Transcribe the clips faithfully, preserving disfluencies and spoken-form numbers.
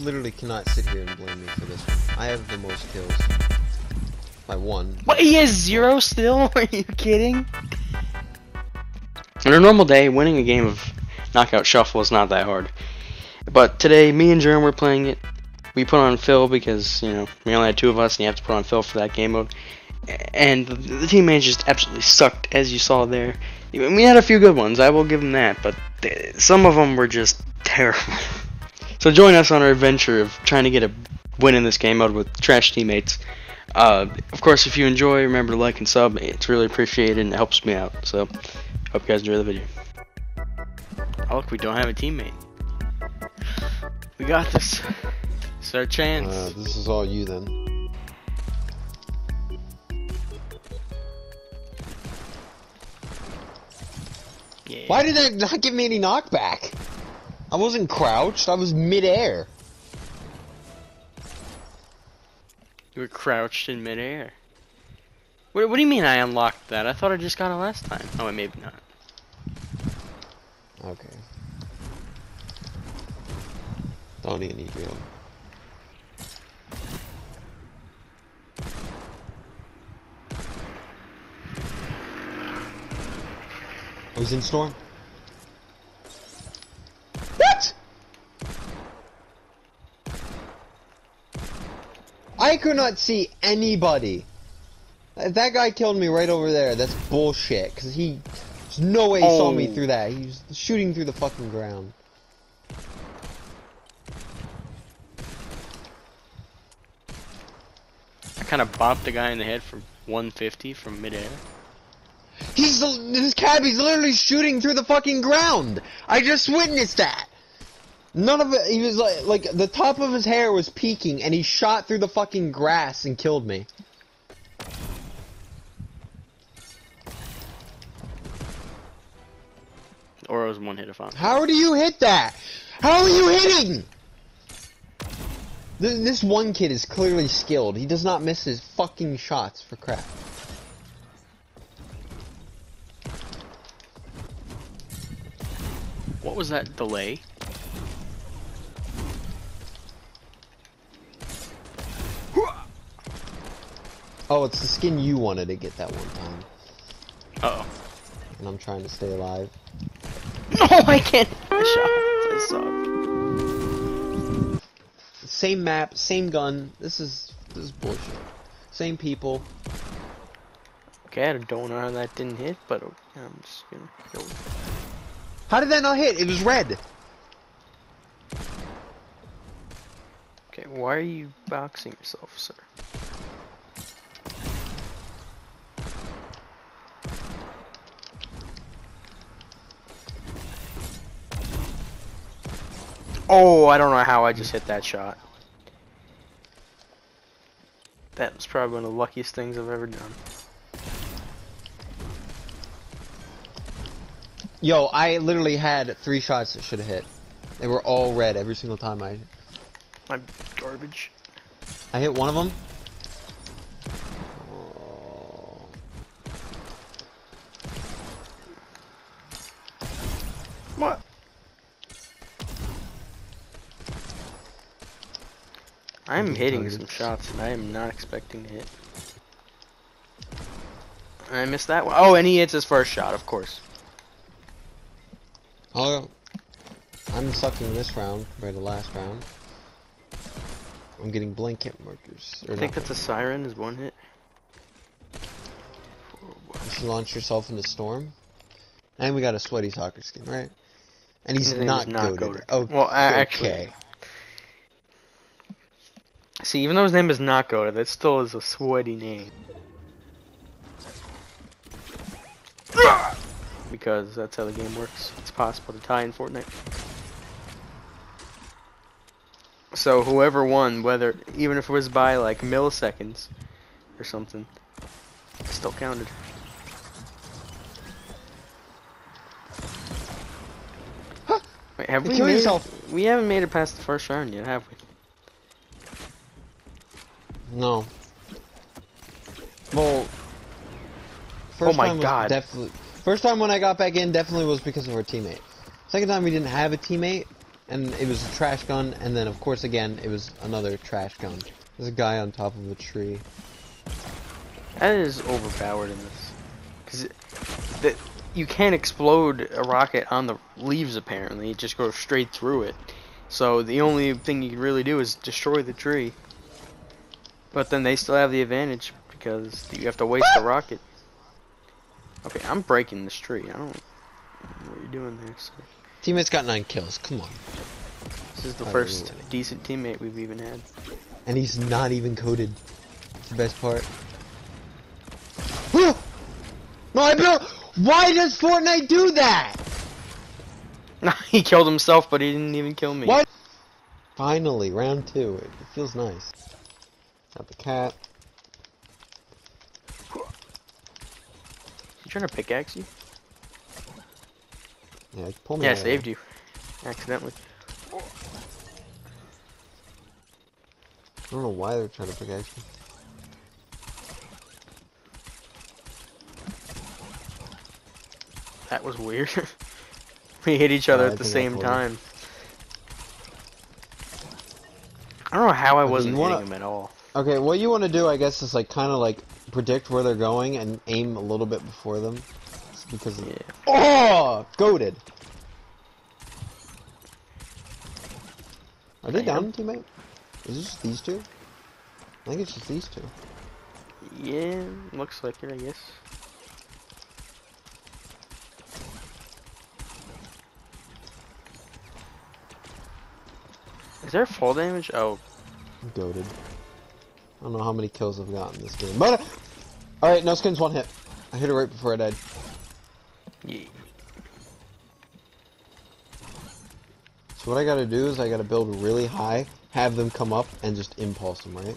literally cannot sit here and blame me for this one. I have the most kills. By one. What, he has zero still? Are you kidding? On a normal day, winning a game of Knockout Shuffle is not that hard. But today, me and Jerome were playing it. We put on Phil because, you know, we only had two of us and you have to put on Phil for that game mode. And the team manager just absolutely sucked, as you saw there. We had a few good ones, I will give them that, but some of them were just terrible. So join us on our adventure of trying to get a win in this game mode with trash teammates. Uh, of course, if you enjoy, remember to like and sub. It's really appreciated and it helps me out. So, hope you guys enjoy the video. Oh, look, we don't have a teammate. We got this. It's our chance. Uh, this is all you then. Yeah. Why did that not give me any knockback? I wasn't crouched, I was mid-air. You were crouched in mid-air. What, what do you mean I unlocked that? I thought I just got it last time. Oh, wait, maybe not. Okay. Don't need any real. I was in storm. What? I could not see anybody. That guy killed me right over there. That's bullshit. Cause he, there's no way he oh. saw me through that. He was shooting through the fucking ground. I kind of bopped a guy in the head for one fifty from midair. He's this cab. He's literally shooting through the fucking ground. I just witnessed that. None of it. He was like, like the top of his hair was peeking, and he shot through the fucking grass and killed me. Or it was one hit if I'm. How do you hit that? How are you hitting? This, this one kid is clearly skilled. He does not miss his fucking shots for crap. What was that delay? Oh, it's the skin you wanted to get that one time. Uh oh. And I'm trying to stay alive. No, I can't. I shot. I suck. Same map, same gun. This is this is bullshit. Same people. Okay, I don't know how that didn't hit, but I'm just gonna kill it. How did that not hit? It was red. Okay, why are you boxing yourself, sir? Oh, I don't know how I just hit that shot. That was probably one of the luckiest things I've ever done. Yo, I literally had three shots that should have hit. They were all red every single time I... I'm garbage. I hit one of them. Oh. What? I'm hitting some shots and I am not expecting to hit. I missed that one. Oh, and he hits his first shot, of course. Oh, I'm sucking this round compared to last round. I'm getting blanket markers. I think that's a siren is one hit. You should launch yourself into storm. And we got a sweaty soccer skin, right? And he's not goated. Oh, well, I, actually. Okay. See, even though his name is Nakoda, that still is a sweaty name. Because that's how the game works. It's possible to tie in Fortnite. So whoever won, whether even if it was by like milliseconds or something, it still counted. Huh. Wait, have you we made yourself? We haven't made it past the first round yet, have we? No. Well, first oh my time god. Was definitely. First time when I got back in definitely was because of our teammate. Second time we didn't have a teammate, and it was a trash gun, and then of course again it was another trash gun. There's a guy on top of a tree. That is overpowered in this, because that you can't explode a rocket on the leaves. Apparently, it just goes straight through it. So the only thing you can really do is destroy the tree. But then they still have the advantage because you have to waste the rocket. Okay, I'm breaking this tree. I don't, I don't know what you're doing there. So. Teammates got nine kills. Come on. This is the I first decent teammate we've even had. And he's not even coded. That's the best part. My bro, why does Fortnite do that? He killed himself, but he didn't even kill me. What? Finally, round two. It feels nice. Got the cat. You trying to pickaxe you? Yeah, pull me yeah, I saved you. Accidentally. I don't know why they're trying to pickaxe you. That was weird. We hit each other yeah, at the same time. I don't know how I wasn't wanna... hitting him at all. Okay, what you want to do, I guess, is like kind of like predict where they're going and aim a little bit before them. It's because of... yeah. Oh, goated. Are they down, teammate? Is it just these two? I think it's just these two. Yeah, looks like it, I guess. Is there fall damage? Oh. I'm goated. I don't know how many kills I've gotten this game. But alright, no skins, one hit. I hit it right before I died. Yeah. So what I gotta do is I gotta build really high, have them come up, and just impulse them, right?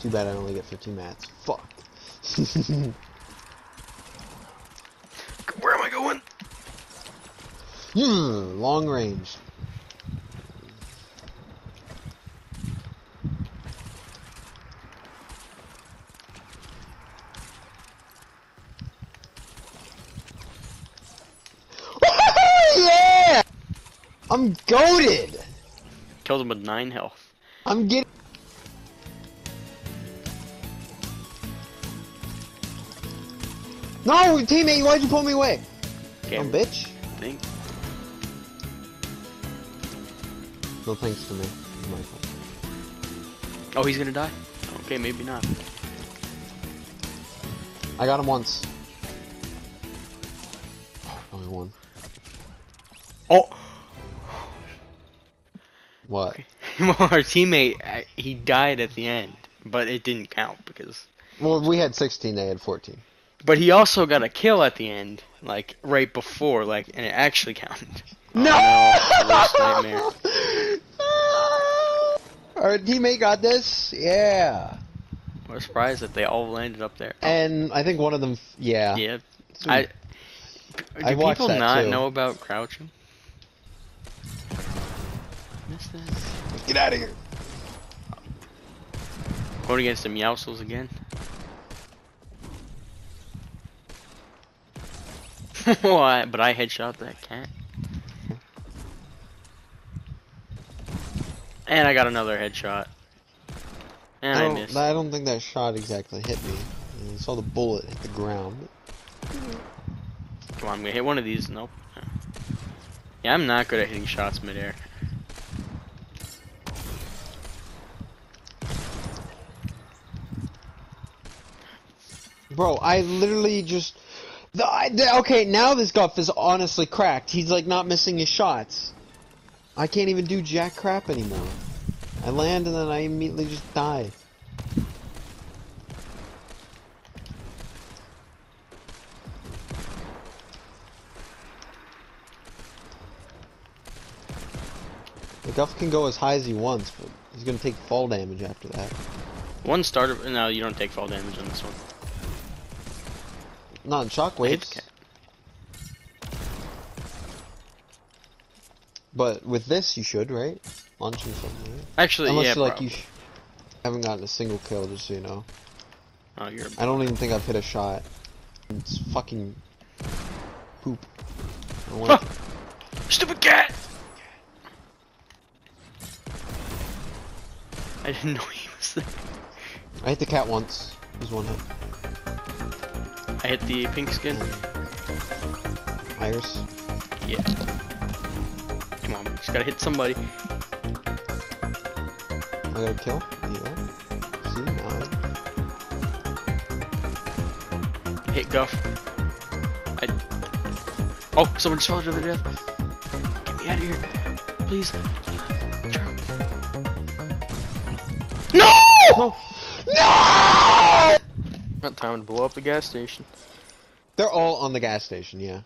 Too bad I only get fifteen mats. Fuck. Where am I going? Yeah, long range. I'm goated! Killed him with nine health. I'm getting. No, teammate, why'd you pull me away? Damn, oh, bitch. Thanks. No thanks to me. It's my fault. Oh, he's gonna die? Okay, maybe not. I got him once. Only one. Oh! What? Well, our teammate, he died at the end, but it didn't count because... Well, we had sixteen, they had fourteen. But he also got a kill at the end, like, right before, like, and it actually counted. No! Oh, no, worst nightmare. Our teammate got this, yeah. What a surprise that they all landed up there. And I think one of them, yeah. Yeah. I, do I people not too. know about crouching? This. Get out of here! Going against the Meowsles again. Oh, I, but I headshot that cat. And I got another headshot. And I, I missed. I don't think that shot exactly hit me. I saw the bullet hit the ground. Come on, I'm gonna hit one of these. Nope. Yeah, I'm not good at hitting shots midair. Bro, I literally just... The, the, okay, now this guff is honestly cracked. He's, like, not missing his shots. I can't even do jack crap anymore. I land and then I immediately just die. The guff can go as high as he wants, but he's gonna take fall damage after that. One starter... No, you don't take fall damage on this one. Not in shockwaves. But with this, you should, right? Launching something. Right? Actually, Unless, yeah, like, probably. you sh haven't gotten a single kill, just so you know. Oh, you're. I don't even think I've hit a shot. It's fucking poop. I don't want huh. Stupid cat. I didn't know he was there. I hit the cat once. It was one hit. I hit the pink skin. Iris. Yeah. Come on, just gotta hit somebody. I gotta kill? Yeah. See, now. Hit Guff. I... Oh, someone just fell to the death. Get me out of here. Please. No! No! No! Not time to blow up the gas station. They're all on the gas station, yeah.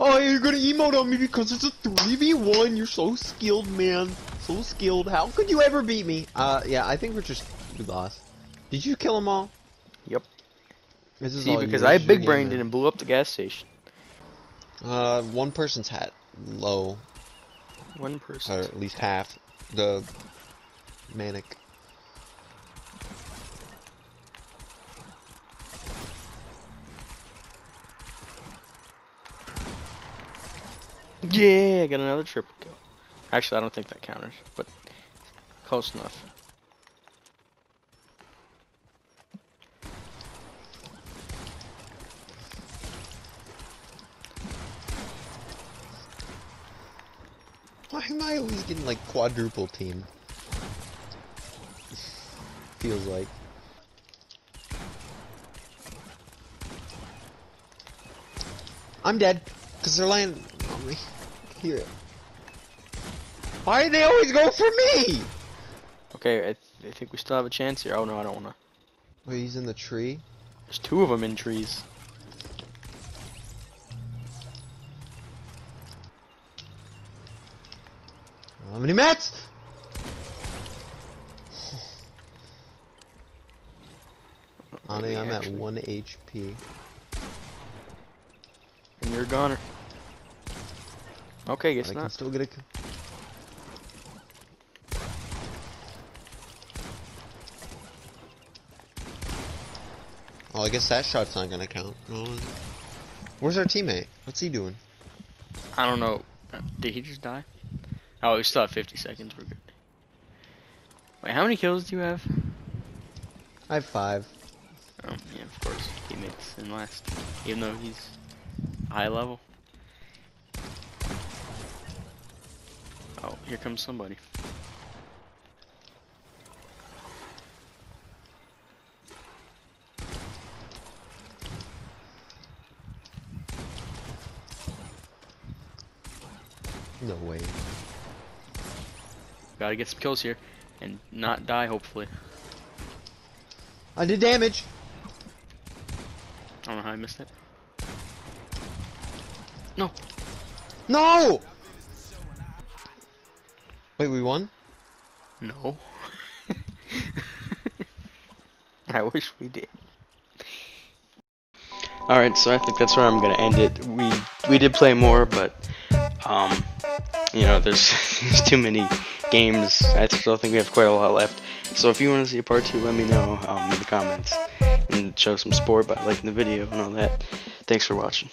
Oh, you're gonna emote on me because it's a three v one. You're so skilled, man. So skilled. How could you ever beat me? Uh, yeah, I think we're just we lost. Did you kill them all? Yep. This is See, all because I big-brained it and blew up the gas station. Uh, one person's hat low. One person. Or at least half. The manic. Yeah, I got another triple kill. Actually, I don't think that counters, but close enough. Why am I always getting like quadruple team? Feels like. I'm dead, because they're lying on me. Hear it. Why do they always go for me? Okay, I, th I think we still have a chance here. Oh no, I don't wanna. Wait, he's in the tree? There's two of them in trees. How many mats? Honey, I'm at one H P. And you're a goner. Okay, guess not. I can still get a... Oh, I guess that shot's not gonna count. Where's our teammate? What's he doing? I don't know. Did he just die? Oh, we still have fifty seconds. We're good. Wait, how many kills do you have? I have five. Oh, yeah, of course. He makes in last, even though he's high level. Oh, here comes somebody. No way. Gotta get some kills here and not die, hopefully. I did damage! I don't know how I missed it. No! No! Wait, we won? No. I wish we did. Alright, so I think that's where I'm gonna end it. We we did play more, but um you know, there's there's too many games. I still think we have quite a lot left. So if you want to see a part two, let me know um, in the comments. And show some support by liking the video and all that. Thanks for watching.